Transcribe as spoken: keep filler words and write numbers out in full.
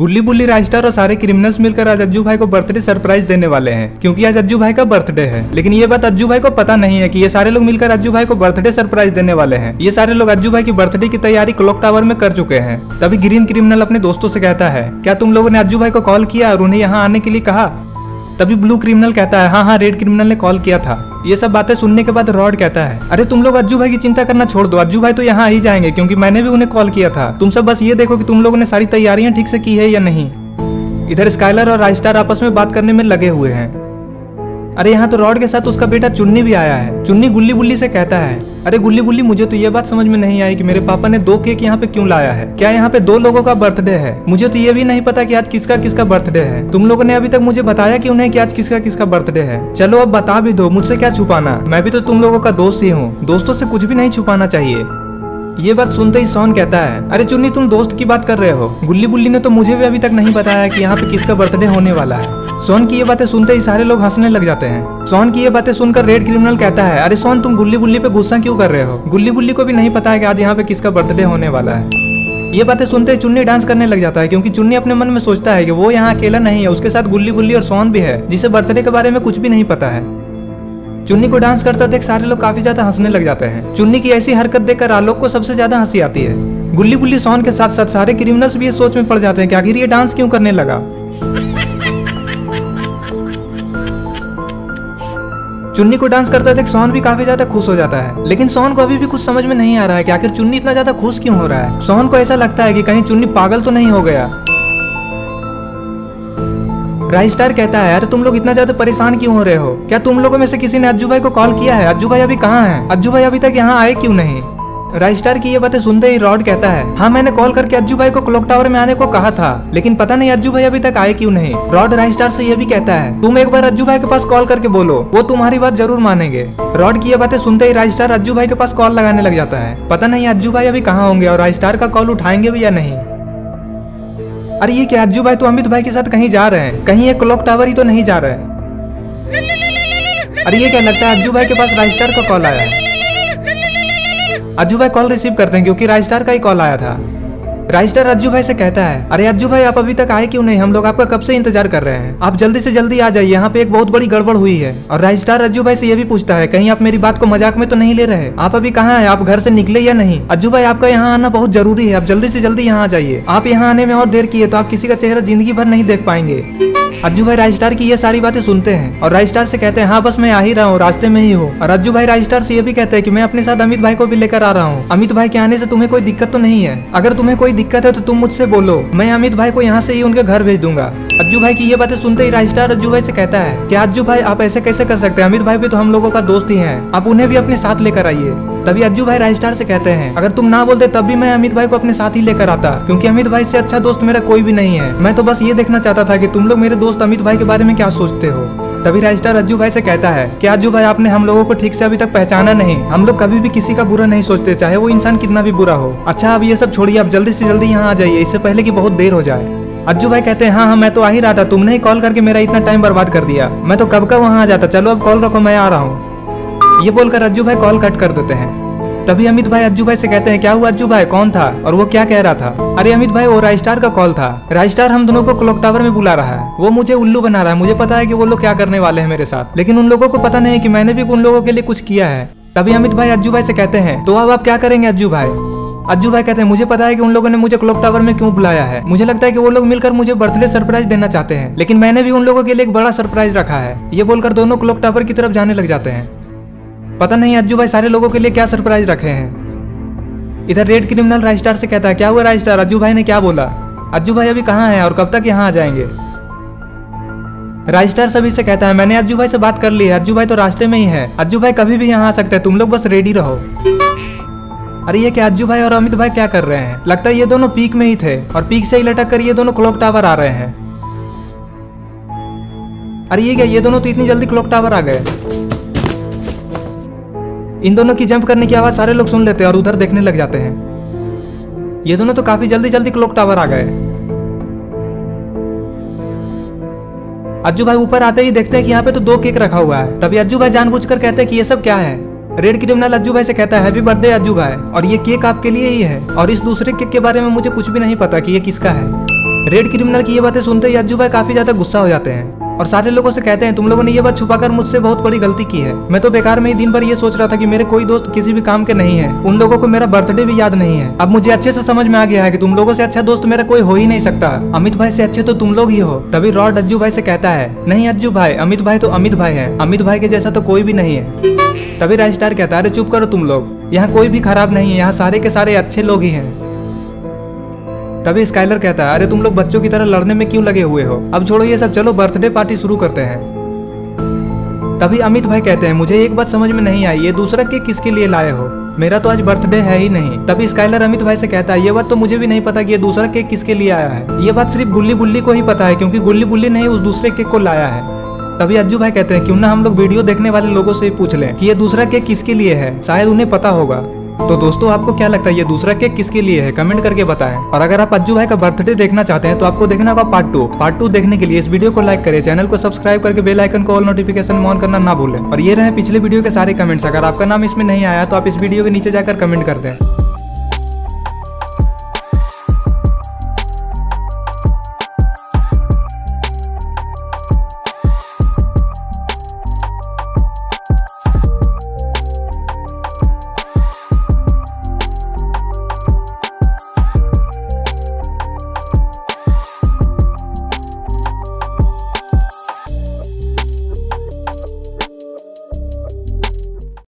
गुल्ली बुल्ली, राइस्टार और सारे क्रिमिनल्स मिलकर आज अज्जू भाई को बर्थडे सरप्राइज देने वाले हैं क्योंकि आज अज्जू भाई का बर्थडे है। लेकिन ये बात अज्जू भाई को पता नहीं है कि ये सारे लोग मिलकर अज्जू भाई को बर्थडे सरप्राइज देने वाले हैं। ये सारे लोग अज्जू भाई की बर्थडे की तैयारी क्लॉक टावर में कर चुके हैं। तभी ग्रीन क्रिमिनल अपने दोस्तों से कहता है, क्या तुम लोगों ने अज्जू भाई को कॉल किया और उन्हें यहाँ आने के लिए कहा? तभी ब्लू क्रिमिनल कहता है, हाँ हाँ रेड क्रिमिनल ने कॉल किया था। ये सब बातें सुनने के बाद रॉड कहता है, अरे तुम लोग अज्जू भाई की चिंता करना छोड़ दो, अज्जू भाई तो यहाँ ही जाएंगे क्योंकि मैंने भी उन्हें कॉल किया था। तुम सब बस ये देखो कि तुम लोगों ने सारी तैयारियां ठीक से की है या नहीं। इधर स्काइलर और राइस्टार आपस में बात करने में लगे हुए हैं। अरे यहाँ तो रॉड के साथ उसका बेटा चुन्नी भी आया है। चुन्नी गुल्ली बुल्ली से कहता है, अरे गुल्ली बुल्ली, मुझे तो ये बात समझ में नहीं आई कि मेरे पापा ने दो केक यहाँ पे क्यों लाया है। क्या यहाँ पे दो लोगों का बर्थडे है? मुझे तो ये भी नहीं पता कि आज किसका किसका बर्थडे है। तुम लोगों ने अभी तक मुझे बताया कि उन्हें कि आज किसका किसका बर्थडे है। चलो अब बता भी दो, मुझसे क्या छुपाना, मैं भी तो तुम लोगों का दोस्त ही हूँ, दोस्तों से कुछ भी नहीं छुपाना चाहिए। ये बात सुनते ही सोन कहता है, अरे चुन्नी तुम दोस्त की बात कर रहे हो, गुल्ली बुल्ली ने तो मुझे भी अभी तक नहीं बताया कि यहाँ पे किसका बर्थडे होने वाला है। सोन की ये बातें सुनते ही सारे लोग हंसने लग जाते हैं। सोन की ये बातें सुनकर रेड क्रिमिनल कहता है, अरे सोन तुम गुल्ली बुल्ली पे गुस्सा क्यों कर रहे हो, गुल्ली बुल्ली को भी नहीं पता है कि आज यहाँ पे किसका बर्थडे होने वाला है। ये बातें सुनते ही चुन्नी डांस करने लग जाता है क्योंकि चुन्नी अपने मन में सोचता है कि वो यहाँ अकेला नहीं है, उसके साथ गुल्ली बुल्ली और सोन भी है जिसे बर्थडे के बारे में कुछ भी नहीं पता है। चुन्नी को डांस करता देख सारे लोग काफी ज्यादा हंसने लग जाते हैं। चुन्नी की ऐसी हरकत देखकर आलोक को सबसे ज्यादा हंसी आती है। गुल्ली बुल्ली सोन के साथ साथ सारे क्रिमिनल्स भी ये सोच में पड़ जाते हैं कि आखिर ये डांस क्यों करने लगा। चुन्नी को डांस करता देख सोन भी काफी ज्यादा खुश हो जाता है। लेकिन सोन को अभी भी कुछ समझ में नहीं आ रहा है कि आखिर चुन्नी इतना ज्यादा खुश क्यों हो रहा है। सोन को ऐसा लगता है कि कहीं चुन्नी पागल तो नहीं हो गया। राइस्टार कहता है, अरे तुम लोग इतना ज्यादा परेशान क्यों हो रहे हो, क्या तुम लोगों में से किसी ने अज्जू भाई को कॉल किया है? अज्जू भाई अभी कहाँ है, अज्जू भाई अभी तक यहाँ आए क्यों नहीं? राइस्टार की ये बातें सुनते ही रॉड कहता है, हाँ मैंने कॉल करके अज्जू भाई को क्लॉक टावर में आने को कहा था, लेकिन पता नहीं अज्जू भाई अभी तक आए क्यों नहीं। रॉड राइस्टार से ये भी कहता है, तुम एक बार अज्जू भाई के पास कॉल करके बोलो, वो तुम्हारी बात जरूर मानेंगे। रॉड की ये बातें सुनते ही राइस्टार अज्जू भाई के पास कॉल लगाने लग जाता है। पता नहीं अज्जू भाई अभी कहाँ होंगे और राइस्टार का कॉल उठाएंगे भी या नहीं। अरे ये क्या, अज्जू भाई तो अमित भाई के साथ कहीं जा रहे हैं, कहीं एक क्लॉक टावर ही तो नहीं जा रहे हैं। अरे ये क्या, लगता है अज्जू भाई के पास राइस्टार का कॉल आया है। अज्जू भाई कॉल रिसीव करते हैं क्योंकि राइस्टार का ही कॉल आया था। राइस्टार अज्जू भाई से कहता है, अरे अज्जू भाई आप अभी तक आए क्यों नहीं, हम लोग आपका कब से इंतजार कर रहे हैं, आप जल्दी से जल्दी आ जाइए, यहाँ पे एक बहुत बड़ी गड़बड़ हुई है। और राइस्टार अज्जू भाई से ये भी पूछता है, कहीं आप मेरी बात को मजाक में तो नहीं ले रहे, आप अभी कहाँ हैं, आप घर से निकले या नहीं? अज्जू भाई आपका यहाँ आना बहुत जरूरी है, आप जल्दी से जल्दी यहाँ आ जाइए, आप यहाँ आने में और देर किए तो आप किसी का चेहरा जिंदगी भर नहीं देख पाएंगे। अज्जू भाई राइस्टार की ये सारी बातें सुनते हैं और राइस्टार से कहते हैं, हाँ बस मैं आ ही रहा हूँ, रास्ते में ही हूँ। और अज्जू भाई राइस्टार से ये भी कहते हैं कि मैं अपने साथ अमित भाई को भी लेकर आ रहा हूँ, अमित भाई के आने से तुम्हें कोई दिक्कत तो नहीं है, अगर तुम्हें कोई दिक्कत है तो तुम मुझसे बोलो, मैं अमित भाई को यहाँ से ही उनके घर भेज दूंगा। अज्जू भाई की ये बातें सुनते ही राइस्टार अज्जू भाई से कहता है कि अज्जू भाई आप ऐसे कैसे कर सकते हैं, अमित भाई भी तो हम लोगों का दोस्त ही है, आप उन्हें भी अपने साथ लेकर आइए। तभी अज्जू भाई राइस्टार से कहते हैं, अगर तुम ना बोलते तब भी मैं अमित भाई को अपने साथ ही लेकर आता, क्योंकि अमित भाई से अच्छा दोस्त मेरा कोई भी नहीं है, मैं तो बस ये देखना चाहता था कि तुम लोग मेरे दोस्त अमित भाई के बारे में क्या सोचते हो। तभी राइस्टार अज्जू भाई से कहता है कि अज्जू भाई आपने हम लोगों को ठीक से अभी तक पहचाना नहीं, हम लोग कभी भी किसी का बुरा नहीं सोचते, चाहे वो इंसान कितना भी बुरा हो। अच्छा अब ये सब छोड़िए, आप जल्दी से जल्दी यहाँ आ जाइए, इससे पहले कि बहुत देर हो जाए। अज्जू भाई कहते हैं, हाँ हाँ मैं तो आ ही रहा था, तुमने ही कॉल करके मेरा इतना टाइम बर्बाद कर दिया, मैं तो कब का वहाँ आ जाता, चलो अब कॉल रखो मैं आ रहा हूँ। ये बोलकर अज्जू भाई कॉल कट कर देते हैं। तभी अमित भाई अज्जू भाई से कहते हैं, क्या हुआ अज्जू भाई, कौन था और वो क्या कह रहा था? अरे अमित भाई वो राइस्टार का कॉल था, राइस्टार हम दोनों को क्लॉक टावर में बुला रहा है, वो मुझे उल्लू बना रहा है, मुझे पता है कि वो लोग क्या करने वाले हैं मेरे साथ, लेकिन उन लोगों को पता नहीं कि मैंने भी उन लोगों के लिए कुछ किया है। तभी अमित भाई अज्जू भाई से कहते हैं, तो अब आप क्या करेंगे अज्जू भाई? अज्जू भाई कहते हैं, मुझे पता है कि उन लोगों ने मुझे क्लॉक टावर में क्यों बुलाया है, मुझे लगता है कि वो लोग मिलकर मुझे बर्थडे सरप्राइज देना चाहते हैं, लेकिन मैंने भी उन लोगों के लिए एक बड़ा सरप्राइज रखा है। ये बोलकर दोनों क्लॉक टावर की तरफ जाने लग जाते हैं। पता नहीं अज्जू भाई सारे लोगों के लिए क्या सरप्राइज रखे हैं। इधर रेड क्रिमिनल राइस्टार से कहता है, क्या हुआ राइस्टार, अज्जू भाई ने क्या बोला, अज्जू भाई अभी कहाँ है और कब तक यहाँ आ जाएंगे? राइस्टार सभी से कहता है, मैंने अज्जू भाई से बात कर ली है, अज्जू भाई तो रास्ते में ही है, अज्जू भाई कभी भी यहाँ आ सकते हैं, तुम लोग बस रेडी रहो। अरे ये क्या, अज्जू भाई और अमित भाई क्या कर रहे हैं, लगता है ये दोनों पीक में ही थे और पीक से ही लटक कर ये दोनों क्लॉक टावर आ रहे हैं। अरे ये क्या, ये दोनों तो इतनी जल्दी क्लॉक टावर आ गए। इन दोनों की जंप करने की आवाज सारे लोग सुन लेते हैं और उधर देखने लग जाते हैं। ये दोनों तो काफी जल्दी जल्दी क्लॉक टावर आ गए। अज्जू भाई ऊपर आते ही देखते हैं कि यहाँ पे तो दो केक रखा हुआ है। तभी अज्जू भाई जानबूझकर कहते हैं कि ये सब क्या है। रेड क्रिमिनल अज्जू भाई से कहता है, हैप्पी बर्थडे अज्जू भाई, और ये केक आपके लिए ही है, और इस दूसरे केक के बारे में मुझे कुछ भी नहीं पता कि ये किसका है। रेड क्रिमिनल की ये बातें सुनते ही अज्जू भाई काफी ज्यादा गुस्सा हो जाते हैं और सारे लोगों से कहते हैं तुम लोगों ने ये बात छुपाकर मुझसे बहुत बड़ी गलती की है। मैं तो बेकार में ही दिन भर ये सोच रहा था कि मेरे कोई दोस्त किसी भी काम के नहीं है, उन लोगों को मेरा बर्थडे भी याद नहीं है। अब मुझे अच्छे से समझ में आ गया है कि तुम लोगों से अच्छा दोस्त मेरा कोई हो ही नहीं सकता। अमित भाई से अच्छे तो तुम लोग ही हो। तभी रॉड अज्जू भाई से कहता है नहीं अज्जू भाई, अमित भाई तो अमित भाई है, अमित भाई के जैसा तो कोई भी नहीं है। तभी राइस्टार कहता है अरे चुप करो तुम लोग, यहाँ कोई भी खराब नहीं है, यहाँ सारे के सारे अच्छे लोग ही हैं। तभी स्काइलर कहता है अरे तुम लोग बच्चों की तरह लड़ने में क्यों लगे हुए हो, अब छोड़ो ये सब, चलो बर्थडे पार्टी शुरू करते हैं। तभी अमित भाई कहते हैं मुझे एक बात समझ में नहीं आई, ये दूसरा केक किसके लिए लाए हो, मेरा तो आज बर्थडे है ही नहीं। तभी स्काइलर अमित भाई से कहता है ये बात तो मुझे भी नहीं पता कि ये दूसरा केक किसके लिए आया है, ये बात सिर्फ गुल्ली बुल्ली को ही पता है क्योंकि गुल्ली बुल्ली ने उस दूसरे केक को लाया है। तभी अज्जू भाई कहते हैं क्यों ना हम लोग वीडियो देखने वाले लोगों से पूछ लें कि ये दूसरा केक किसके लिए है, शायद उन्हें पता होगा। तो दोस्तों आपको क्या लगता है ये दूसरा केक किसके लिए है, कमेंट करके बताएं। और अगर आप अज्जू भाई का बर्थडे देखना चाहते हैं तो आपको देखना होगा पार्ट टू। पार्ट टू देखने के लिए इस वीडियो को लाइक करें, चैनल को सब्सक्राइब करके बेल आइकन को ऑल नोटिफिकेशन में ऑन करना ना भूलें। और ये रहे पिछले वीडियो के सारे कमेंट्स, अगर आपका नाम इसमें नहीं आया तो आप इस वीडियो के नीचे जाकर कमेंट कर दें।